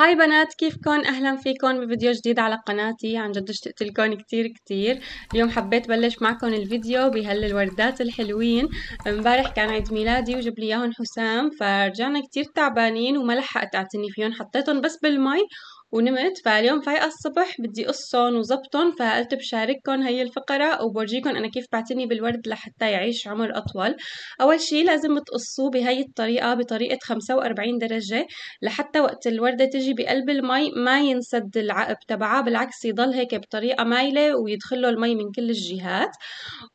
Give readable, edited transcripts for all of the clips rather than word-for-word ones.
هاي بنات، كيفكن؟ اهلا فيكن بفيديو جديد على قناتي. عن جد اشتقتلكن كتير كتير. اليوم حبيت بلش معكن الفيديو بهالوردات الحلوين. امبارح كان عيد ميلادي وجاب لي اياهم حسام، فرجعنا كتير تعبانين وما لحقت اعتني فيهم، حطيتهم بس بالمي ونمت. فاليوم فايقه الصبح بدي قصهم وظبطهم، فقلت بشارككم هي الفقره وبورجيكم انا كيف بعتني بالورد لحتى يعيش عمر اطول. اول شيء لازم تقصوه بهي الطريقه، بطريقه 45 درجه، لحتى وقت الورده تجي بقلب المي ما ينسد العقب تبعها، بالعكس يضل هيك بطريقه مايله ويدخله المي من كل الجهات.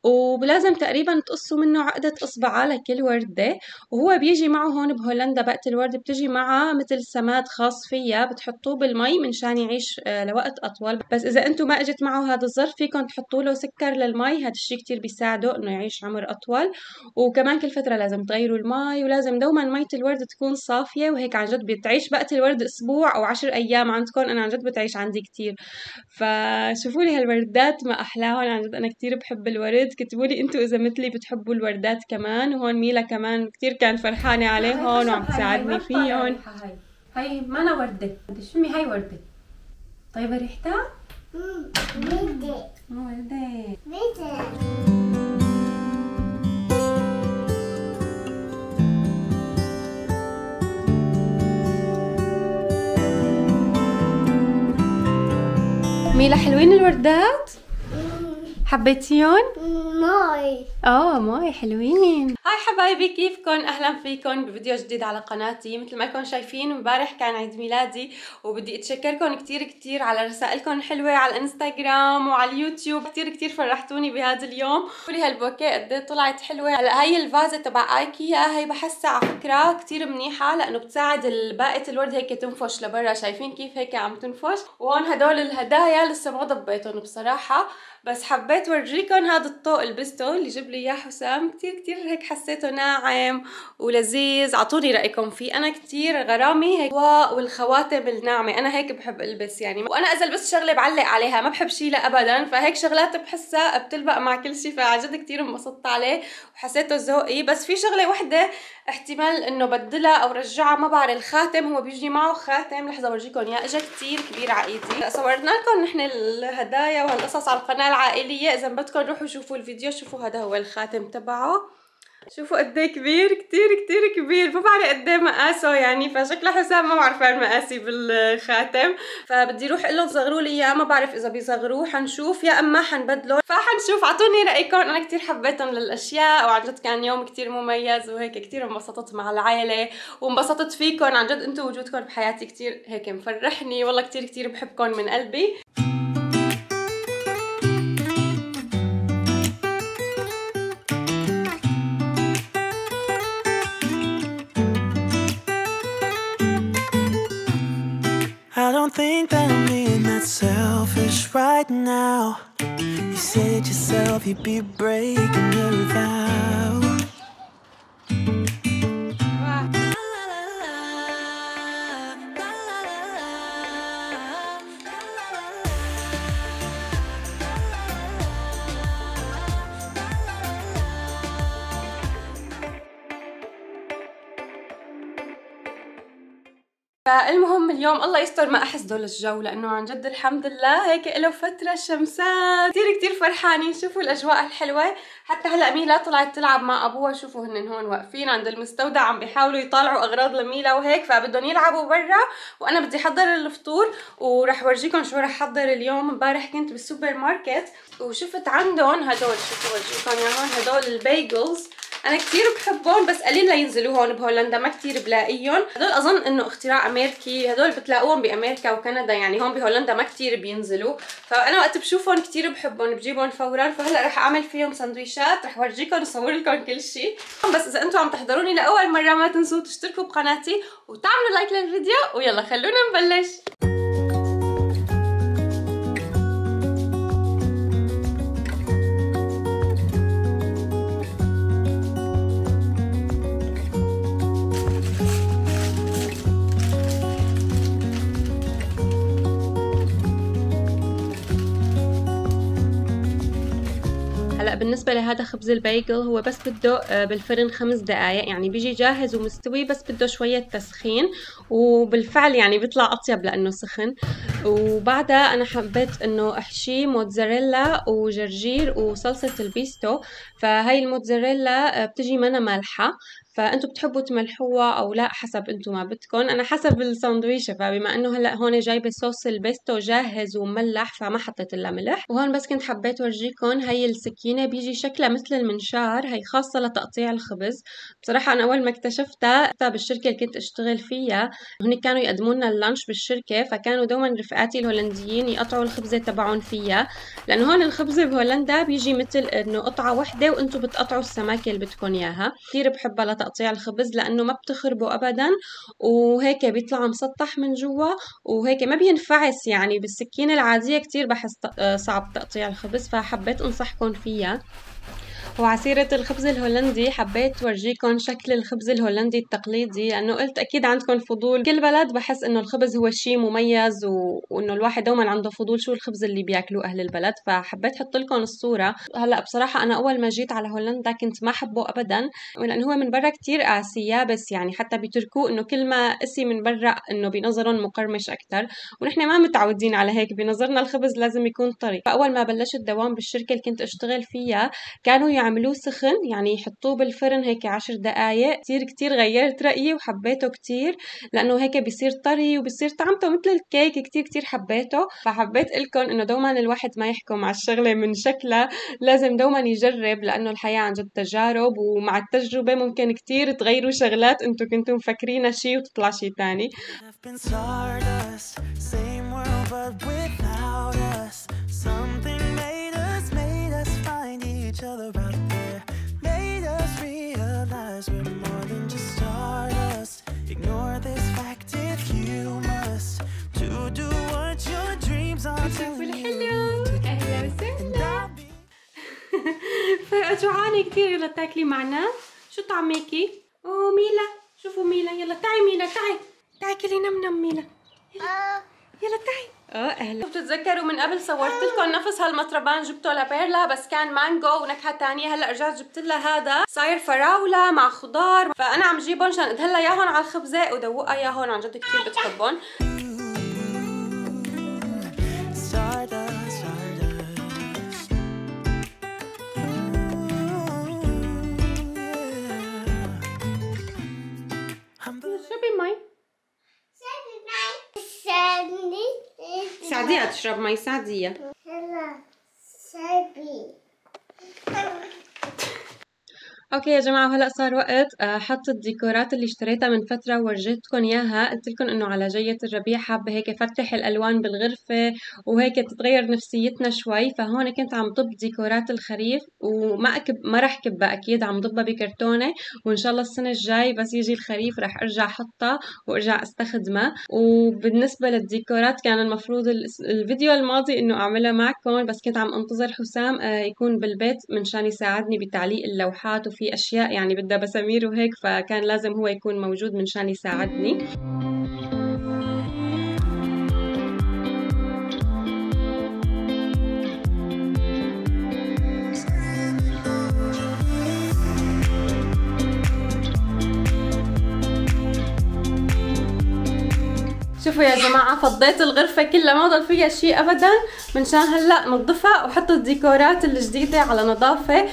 ولازم تقريبا تقصوا منه عقده اصبعه لكل ورده. وهو بيجي معه هون بهولندا بقت الورد بتجي معها مثل سماد خاص فيها، بتحطوه بالمي من شان يعيش لوقت اطول. بس اذا انتم ما اجت معه هذا الظرف فيكم تحطوا له سكر للمي، هذا الشيء كتير بيساعده انه يعيش عمر اطول. وكمان كل فتره لازم تغيروا المي، ولازم دوما ميه الورد تكون صافيه، وهيك عن جد بتعيش بقت الورد اسبوع او 10 ايام عندكم. انا عن جد بتعيش عندي كتير، فشوفوا لي هالوردات ما احلاهم. عن جد انا كتير بحب الورد. كتبوا لي انتم اذا مثلي بتحبوا الوردات كمان. وهون ميلا كمان كتير كانت فرحانه عليهم وعم تساعدني فيهم. هاي ما أنا وردة، بدي شمي هاي وردة. طيبة ريحتها؟ وردة وردة وردة. ميلا حلوين الوردات؟ حبيتيهم؟ ماي ماي حلوين. هاي حبايبي، كيفكن؟ اهلا فيكن بفيديو جديد على قناتي. مثل ما انكم شايفين امبارح كان عيد ميلادي، وبدي اتشكركم كتير كتير على رسائلكم الحلوه على الانستغرام وعلى اليوتيوب. كتير كتير فرحتوني بهذا اليوم. شوفوا لي هالبوكيه قد طلعت حلوه. هلا هي الفازه تبع ايكيا، هي بحسها على فكره كتير منيحه لانه بتساعد باقه الورد هيك تنفش لبرا. شايفين كيف هيك عم تنفش؟ وهون هدول الهدايا لسه ما ضبيتهم بصراحه، بس حبيت ورجيكم هذا الطوق البستو اللي جاب لي اياه حسام. كتير كتير هيك حسيته ناعم ولذيذ. اعطوني رايكم فيه. انا كتير غرامي هيك والخواتم الناعمه، انا هيك بحب البس يعني. وانا اذا لبست شغله بعلق عليها، ما بحب شيء لا ابدا. فهيك شغلات بحسها بتلبق مع كل شيء، فعن جد كتير انبسطت عليه وحسيته ذوقي. بس في شغله وحده احتمال انه بدلها او رجعها، ما بعرف. الخاتم هو بيجي معه خاتم، لحظه ورجيكم اياه، اجى كتير كبير على ايدي. صورنا لكم نحن الهدايا وهالقصص على القناه العائليه، اذا بدكم روحوا شوفوا الفيديو. شوفوا هذا هو الخاتم تبعه، شوفوا قد ايه كبير، كتير كتير كبير. ما بعرف قد ايه مقاسه يعني، فشكله حسام ما بعرف مقاسي بالخاتم. فبدي روح اقول لهم صغروا لي اياه، ما بعرف اذا بيصغروه، حنشوف، يا اما حنبدله، فحنشوف. اعطوني رايكم. انا كتير حبيتهم للاشياء، وعن جد كان يوم كتير مميز، وهيك كتير انبسطت مع العائله وانبسطت فيكم. عن جد انتم وجودكم بحياتي كتير هيك مفرحني، والله كتير كتير بحبكم من قلبي. Think that I'm being that selfish right now. You said yourself you'd be breaking the vow. فالمهم اليوم الله يستر ما احسده للجو، لانه عن جد الحمد لله هيك له فتره شمسات. كتير كتير فرحانين. شوفوا الاجواء الحلوه. حتى هلا ميلا طلعت تلعب مع ابوها. شوفوا هن هون واقفين عند المستودع، عم بيحاولوا يطالعوا اغراض لميلا وهيك، فبدهم يلعبوا برا وانا بدي احضر الفطور. ورح ورجيكم شو رح احضر اليوم. امبارح كنت بالسوبر ماركت وشفت عندهم هدول، شوفوا ورجيكم اياهم، هدول البيجلز. انا كتير بحبهم بس قليل لينزلوا هون بهولندا، ما كتير بلاقيهم. هدول اظن انه اختراع امريكي، هدول بتلاقوهم بامريكا وكندا يعني، هون بهولندا ما كتير بينزلوا. فانا وقت بشوفهم كتير بحبهم، بجيبهم فورا. فهلا رح اعمل فيهم سندويشات، رح ورجيكم وصور لكم كل شيء. بس اذا انتم عم تحضروني لاول مره ما تنسوا تشتركوا بقناتي وتعملوا لايك للفيديو. ويلا خلونا نبلش. هلا بالنسبه لهذا خبز البايجل هو بس بده بالفرن 5 دقائق، يعني بيجي جاهز ومستوي، بس بده شويه تسخين، وبالفعل يعني بيطلع اطيب لانه سخن. وبعدها انا حبيت انه احشيه موتزاريلا وجرجير وصلصه البيستو. فهي الموتزاريلا بتجي منا مالحه، فانتم بتحبوا تملحوها او لا حسب انتم ما بدكم، انا حسب الساندويشه. فبما انه هلا هون جايبه صوص البيستو جاهز ومملح فما حطيت الا ملح. وهون بس كنت حبيت اورجيكم هي السكينه، بيجي شكلها مثل المنشار، هي خاصه لتقطيع الخبز. بصراحه انا اول ما اكتشفتها بالشركه اللي كنت اشتغل فيها، هن كانوا يقدموا لنا اللانش بالشركه، فكانوا دوما رفقاتي الهولنديين يقطعوا الخبزه تبعهم فيها، لانه هون الخبزه بهولندا بيجي مثل انه قطعه واحده وانتم بتقطعوا السماكه اللي بدكم اياها. كثير بحبها تقطيع الخبز لانه ما بتخربه ابدا، وهيك بيطلع مسطح من جوا، وهيك ما بينفعس. يعني بالسكينه العاديه كتير بحس صعب تقطيع الخبز، فحبيت انصحكم فيها. وعسيرة الخبز الهولندي حبيت ورجيكم شكل الخبز الهولندي التقليدي، لأنه قلت أكيد عندكم فضول. كل بلد بحس إنه الخبز هو شيء مميز، وإنه الواحد دوما عنده فضول شو الخبز اللي بياكلوه أهل البلد، فحبيت أحط لكم الصورة. هلا بصراحة أنا أول ما جيت على هولندا كنت ما حبه أبدا، لأنه هو من برا كتير قاسي يابس، يعني حتى بيتركوه إنه كل ما قسي من برا إنه بنظرهم مقرمش أكتر، ونحن ما متعودين على هيك، بنظرنا الخبز لازم يكون طري. فأول ما بلشت دوام بالشركة اللي كنت أشتغل فيها كانوا يعملوه سخن، يعني يحطوه بالفرن هيك 10 دقايق. كتير غيرت رأيي وحبيته كتير، لأنه هيك بيصير طري وبيصير طعمته مثل الكيك، كتير حبيته. فحبيت لكم إنه دوما الواحد ما يحكم على الشغلة من شكلها، لازم دوما يجرب، لأنه الحياة عن جد تجارب، ومع التجربة ممكن كتير تغيروا شغلات انتم كنتم مفكرينها شي وتطلع شي تاني. جوعانة كتير، يلا تاكلي معنا. شو طعميكي؟ اوه ميلا، شوفوا ميلا، يلا تعي ميلا، تعي كلي نمنم ميلا، يلا تعي. اهلا. بتتذكروا من قبل صورت لكم نفس هالمطربان جبته لبيرلا، بس كان مانجو ونكهه ثانيه. هلا رجعت جبت لها هذا صاير فراوله مع خضار، فانا عم جيبهم عشان ادهلها اياهم على الخبزه ودوقها اياهم، عن جد كثير بتحبهم. سعديها تشرب مي، سعديها. اوكي يا جماعه، هلا صار وقت حط الديكورات اللي اشتريتها من فتره وورجيتكم اياها. قلت لكم انه على جايه الربيع حابه هيك افتح الالوان بالغرفه وهيك تتغير نفسيتنا شوي، فهون كنت عم ضب ديكورات الخريف، ما رح كبها اكيد، عم ضبها بكرتونه، وان شاء الله السنه الجاي بس يجي الخريف رح ارجع احطها وارجع استخدمها. وبالنسبه للديكورات كان المفروض الفيديو الماضي انه اعملها معكم، بس كنت عم انتظر حسام يكون بالبيت منشان يساعدني بتعليق اللوحات، في أشياء يعني بدها بسامير وهيك، فكان لازم هو يكون موجود منشان يساعدني. شوفوا يا جماعة، فضيت الغرفة كلها، ما ضل فيها شيء أبدا، منشان هلأ نظفها وحط الديكورات الجديدة على نظافة.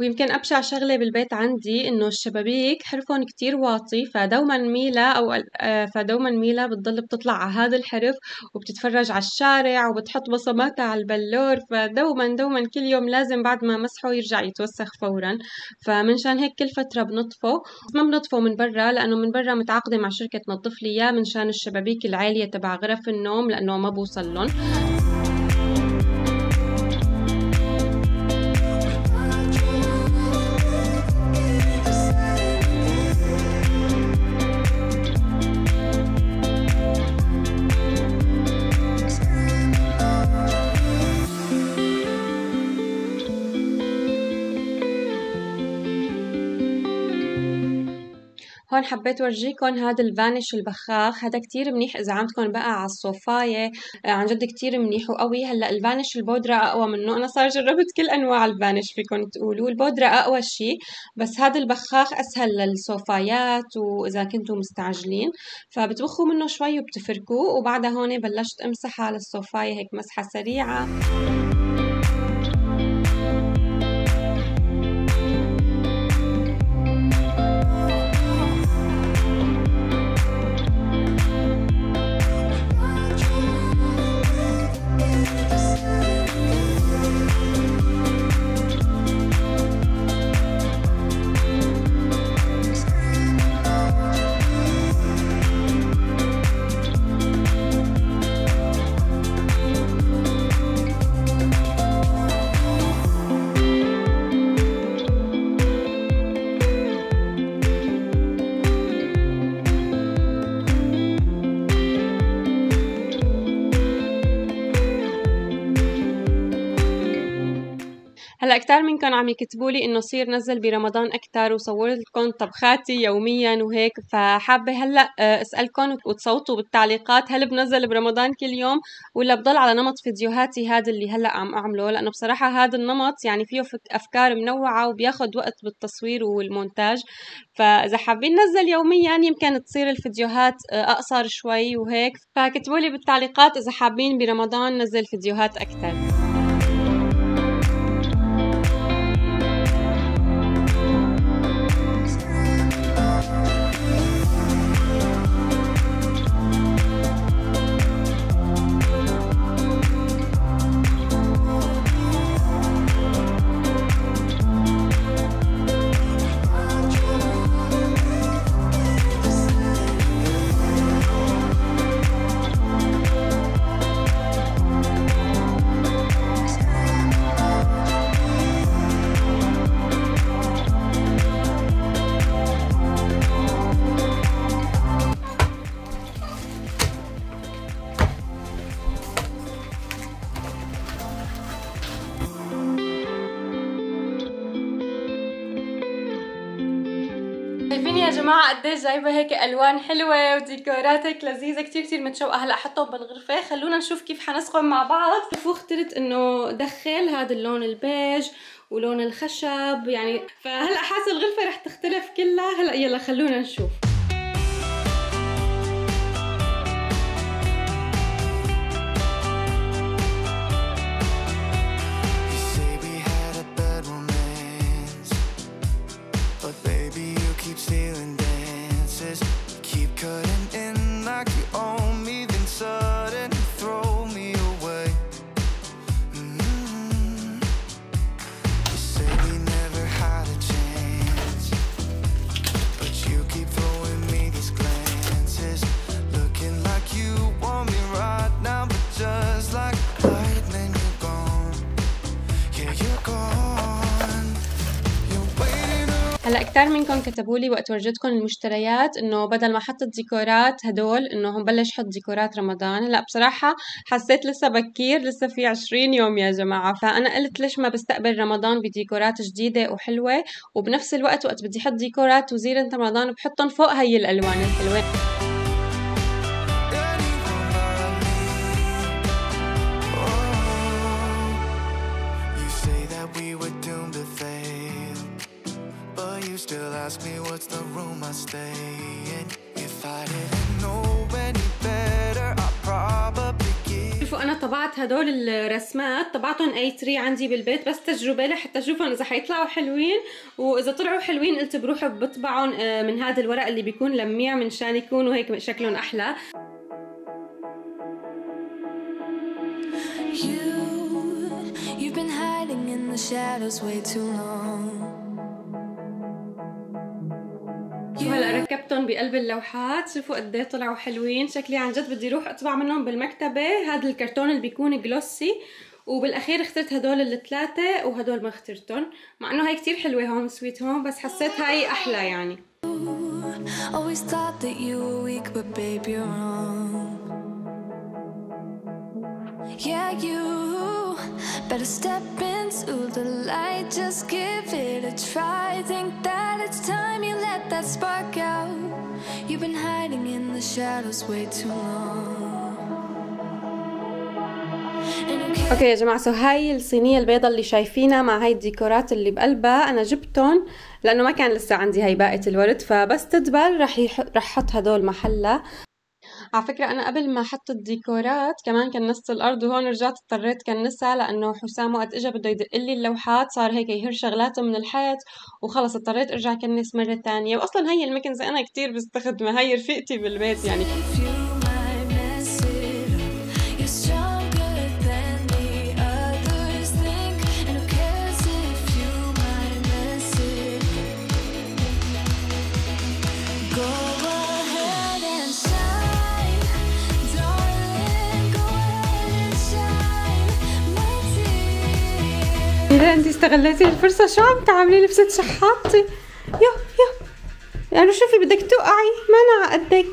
ويمكن أبشع شغلة بالبيت عندي إنه الشبابيك حرفهم كتير واطي، فدوما ميلا بتضل بتطلع على هذا الحرف وبتتفرج على الشارع وبتحط بصماتها على البلور، فدوما كل يوم لازم بعد ما مسحه يرجع يتوسخ فورا. فمنشان هيك كل فترة بنطفه، ما بنطفه من برا، لأنه من برا متعاقدة مع شركة تنظف لي إياه، منشان الشبابيك العالية تبع غرف النوم لأنه ما بوصلن. هون حبيت اورجيكم هذا الفانش البخاخ، هذا كتير منيح اذا عندكم بقى على الصوفايه، عن جد كتير منيح وقوي. هلا الفانش البودره اقوى منه، انا صار جربت كل انواع الفانش، فيكم تقولوا البودره اقوى شيء، بس هذا البخاخ اسهل للصوفايات واذا كنتوا مستعجلين، فبتبخوا منه شوي وبتفركوه. وبعدها هون بلشت امسح على الصوفايه هيك مسحه سريعه. هلا كتار منكم عم يكتبولي انه صير نزل برمضان اكثر وصورت لكم طبخاتي يوميا وهيك، فحابه هلا اسالكم وتصوتوا بالتعليقات هل بنزل برمضان كل يوم ولا بضل على نمط فيديوهاتي هذا اللي هلا عم اعمله، لانه بصراحه هذا النمط يعني فيه افكار منوعه وبياخد وقت بالتصوير والمونتاج، فاذا حابين نزل يوميا يمكن تصير الفيديوهات اقصر شوي وهيك، فكتبولي بالتعليقات اذا حابين برمضان نزل فيديوهات اكثر. شايفين يا جماعه قديش جايبه هيك الوان حلوه وديكورات هيك لذيذه، كتير كتير متشوقه. هلا احطهم بالغرفه، خلونا نشوف كيف حنسقهم مع بعض. شوفوا اخترت انه دخل هذا اللون البيج ولون الخشب يعني، فهلا حاسه الغرفه رح تختلف كلها. هلا يلا خلونا نشوف. هلا كتار منكم كتبولي وقت ورجتكم المشتريات انه بدل ما حطت ديكورات هدول انه هم بلش حط ديكورات رمضان. هلا بصراحه حسيت لسه بكير، لسه في 20 يوم يا جماعه، فانا قلت ليش ما بستقبل رمضان بديكورات جديده وحلوه، وبنفس الوقت وقت بدي احط ديكورات وزينه رمضان بحطهم فوق هي الالوان الحلوه. Still ask me what's the room I stay in. If I didn't know any better, I probably give. شوفوا أنا طبعت هدول الرسمات، طبعتهم A3 عندي بالبيت بس تجربة لحتى أشوفهم إذا حيطلعوا حلوين، وإذا طلعوا حلوين قلت بروح بطبعهم من هذا الورق اللي بيكون لميع منشان يكونوا هيك شكلهم أحلى. You've been hiding in the shadows way too long. هلا ركبتهم بقلب اللوحات، شوفوا قد ايه طلعوا حلوين، شكلي عن جد بدي اروح اطبع منهم بالمكتبه. هذا الكرتون اللي بيكون جلوسي، وبالاخير اخترت هدول الثلاثه وهدول ما اخترتهم، مع انه هاي كتير حلوه هوم سويت هوم، بس حسيت هاي احلى يعني. Better step into the light, just give it a try. Think that it's time you let that spark out. You've been hiding in the shadows way too long. اوكي يا جماعه، سو هاي الصينيه البيضه اللي شايفينها مع هاي الديكورات اللي بقلبها، انا جبتهم لانه ما كان لسه عندي هي باقه الورد، فبس تدبل رح احط هدول محلها. على فكرة أنا قبل ما حط الديكورات كمان كنست الأرض، وهون رجعت اضطريت كنسها لأنه حسام وقت إجا بده يدقلي اللوحات صار هيك يهر شغلات من الحيط، وخلص اضطريت أرجع كنس مرة تانية. وأصلا هي المكنسة أنا كتير بستخدمها، هي رفيقتي بالبيت يعني. إذا أنتي استغلتي الفرصة، شو عم تعملي لبسة شحاطتي؟ يو يعني شوفي بدك توقعي، ما أنا عقدك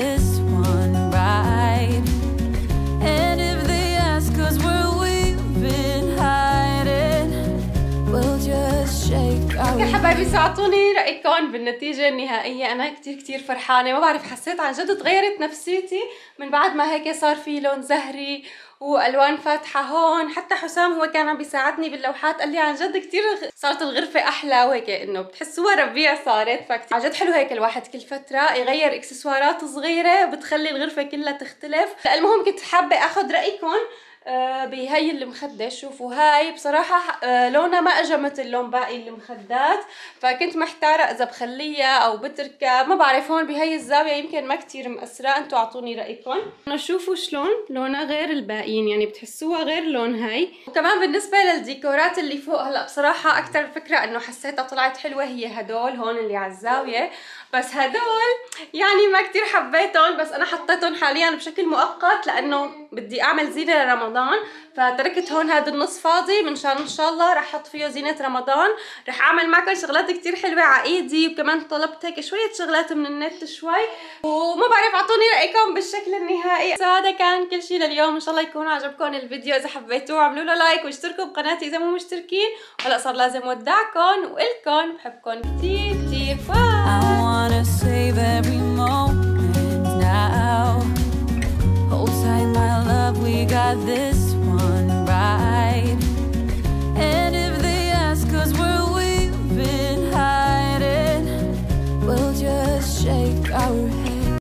this one right, and if they ask us where we've been hiding, we'll just shake our heads. يا حبايبي، ساعطوني رأيكم بالنتيجة النهائية. أنا كتير فرحانة، ما بعرف، حسيت عن جد تغيرت نفسيتي من بعد ما هيك صار في لون زهري والوان فاتحه هون. حتى حسام هو كان عم بيساعدني باللوحات قال لي عن جد كثير صارت الغرفه احلى، وهيك انه بتحسوها ربيع صارت. فعن جد حلو هيك الواحد كل فتره يغير اكسسوارات صغيره بتخلي الغرفه كلها تختلف. المهم كنت حابه اخذ رايكم بهي المخده. شوفوا هاي بصراحه لونها ما اجى مثل لون باقي المخدات، فكنت محتاره اذا بخليها او بتركها، ما بعرف. هون بهي الزاويه يمكن ما كثير مأثره، انتم اعطوني رايكم. شوفوا شلون لونها غير الباقيين، يعني بتحسوها غير لون هاي. وكمان بالنسبه للديكورات اللي فوق، هلا بصراحه اكثر فكره انه حسيتها طلعت حلوه هي هدول هون اللي على الزاويه، بس هدول يعني ما كثير حبيتهم، بس انا حطيتهم حاليا بشكل مؤقت لانه بدي اعمل زينه لرمضان، فتركت هون هذا النص فاضي منشان ان شاء الله رح احط فيه زينه رمضان. رح اعمل معكم شغلات كتير حلوه على ايدي، وكمان طلبت هيك شويه شغلات من النت شوي، وما بعرف اعطوني رايكم بالشكل النهائي. هذا كان كل شيء لليوم، ان شاء الله يكون عجبكم الفيديو. اذا حبيتوه اعملوا له لايك واشتركوا بقناتي اذا مو مشتركين. هلا صار لازم ودعكم والكم، بحبكم كتير باي. We got this.